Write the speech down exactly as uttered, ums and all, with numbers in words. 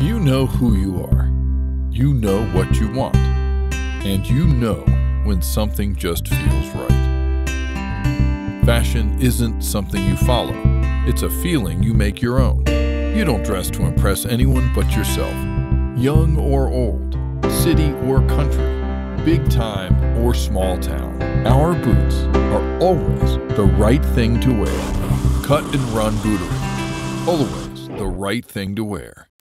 You know who you are. You know what you want. And you know when something just feels right. Fashion isn't something you follow. It's a feeling you make your own. You don't dress to impress anyone but yourself. Young or old, city or country, big time or small town. Our boots are always the right thing to wear. Cut 'N Run Bootery. Always the right thing to wear.